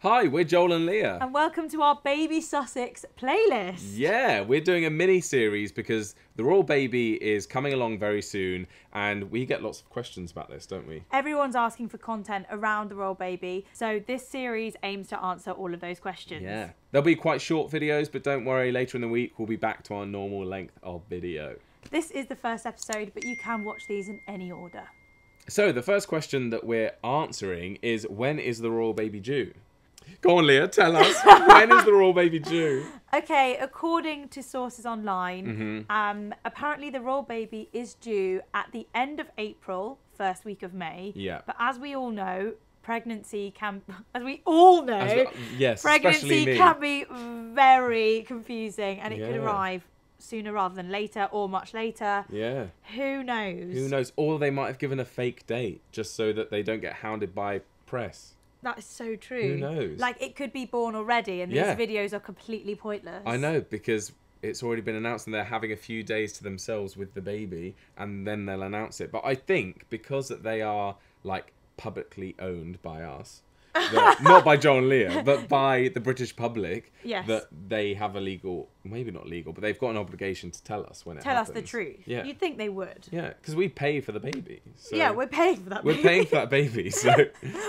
Hi, we're Joel and Leah. And welcome to our Baby Sussex playlist. Yeah, we're doing a mini-series because the royal baby is coming along very soon and we get lots of questions about this, don't we? Everyone's asking for content around the royal baby, so this series aims to answer all of those questions. Yeah. They'll be quite short videos, but don't worry, later in the week we'll be back to our normal length of video. This is the first episode, but you can watch these in any order. So the first question that we're answering is, when is the royal baby due? Go on, Leah, tell us, when is the royal baby due? Okay, according to sources online, apparently the royal baby is due at the end of April, first week of May. Yeah. But as we all know, pregnancy can, pregnancy can be very confusing, and it could arrive sooner rather than later or much later. Yeah. Who knows? Who knows? Or they might have given a fake date just so that they don't get hounded by press. That is so true. Who knows? Like, it could be born already, and these videos are completely pointless. I know, because it's already been announced and they're having a few days to themselves with the baby, and then they'll announce it. But I think because that they are, like, publicly owned by us, not by Joel and Leah, but by the British public, that they have a legal, maybe not legal, but they've got an obligation to tell us when it happens. Tell us the truth. Yeah. You'd think they would. Yeah, because we pay for the baby. So yeah, we're paying for that baby. We're paying for that baby, so...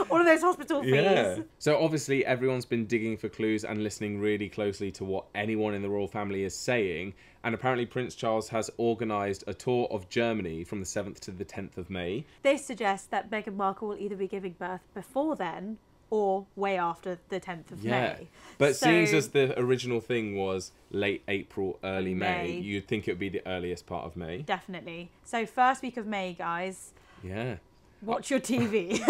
all of those hospital fees. Yeah. So obviously everyone's been digging for clues and listening really closely to what anyone in the royal family is saying, and apparently Prince Charles has organised a tour of Germany from the 7th to the 10th of May. This suggests that Meghan Markle will either be giving birth before then, or way after the 10th of May. But so, seeing as the original thing was late April, early May, you'd think it would be the earliest part of May. Definitely. So first week of May, guys. Yeah. Watch your TV.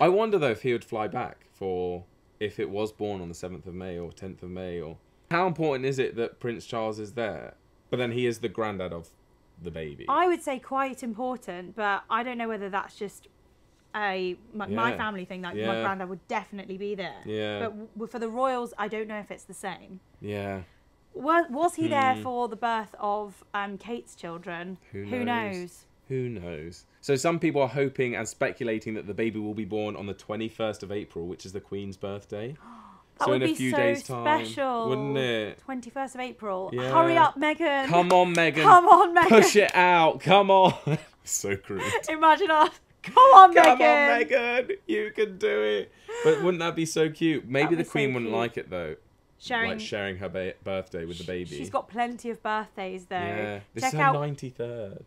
I wonder, though, if he would fly back for, if it was born on the 7th of May or 10th of May. Or how important is it that Prince Charles is there? But then he is the granddad of the baby. I would say quite important, but I don't know whether that's just... my family thing, like my granddad would definitely be there. Yeah. But for the royals, I don't know if it's the same. Yeah. Was he there for the birth of Kate's children? Who knows? Who knows? So some people are hoping and speculating that the baby will be born on the 21st of April, which is the Queen's birthday. That so would in a few days' time, special, wouldn't it? 21st of April. Yeah. Hurry up, Meghan. Come on, Meghan. Come on, Meghan. Push it out. Come on. So crude. Imagine us. Come on, Meghan. You can do it. But wouldn't that be so cute? Maybe the Queen wouldn't like it, though. Sharing her birthday with the baby. She's got plenty of birthdays, though. Yeah. This is her 93rd.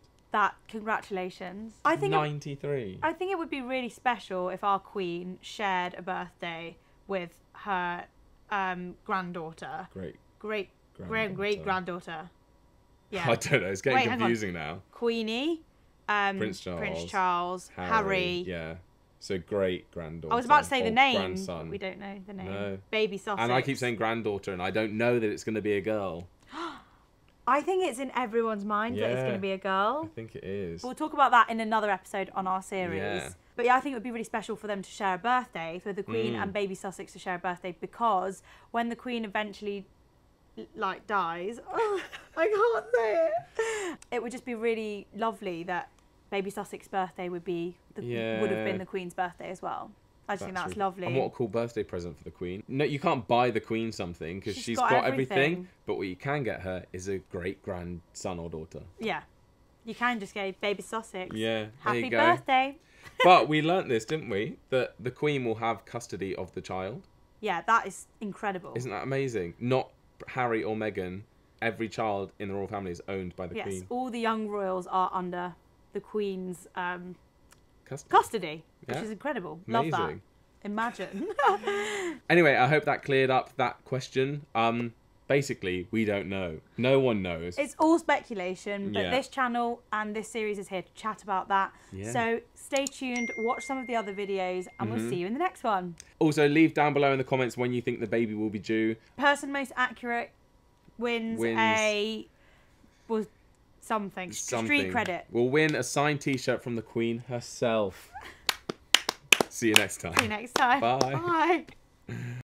Congratulations. I think 93. I think it would be really special if our Queen shared a birthday with her granddaughter. Great-great-granddaughter. Yeah. I don't know. It's getting confusing now. Queenie. Prince Charles, Harry. Yeah. So great-granddaughter. I was about to say the name. Grandson. We don't know the name. No. Baby Sussex. And I keep saying granddaughter, and I don't know that it's going to be a girl. I think it's in everyone's mind that it's going to be a girl. I think it is. We'll talk about that in another episode on our series. Yeah. But yeah, I think it would be really special for them to share a birthday, for the Queen and Baby Sussex to share a birthday, because when the Queen eventually... like dies. Oh, I can't say it. It would just be really lovely that Baby Sussex's birthday would be would have been the Queen's birthday as well. I just think that's lovely. And what a cool birthday present for the Queen. No, you can't buy the Queen something because she's got everything, but what you can get her is a great grandson or daughter. Yeah. You can just go, Baby Sussex. Yeah. Happy birthday. But we learnt this, didn't we? That the Queen will have custody of the child. Yeah, that is incredible. Isn't that amazing? Not Harry or Meghan, every child in the royal family is owned by the Queen. Yes, all the young royals are under the Queen's custody, which is incredible. Amazing. Love that. Imagine. Anyway, I hope that cleared up that question. Basically, we don't know. No one knows. It's all speculation, but this channel and this series is here to chat about that. Yeah. So stay tuned, watch some of the other videos, and we'll see you in the next one. Also, leave down below in the comments when you think the baby will be due. Person most accurate wins something. Street credit. We'll win a signed T-shirt from the Queen herself. See you next time. See you next time. Bye. Bye.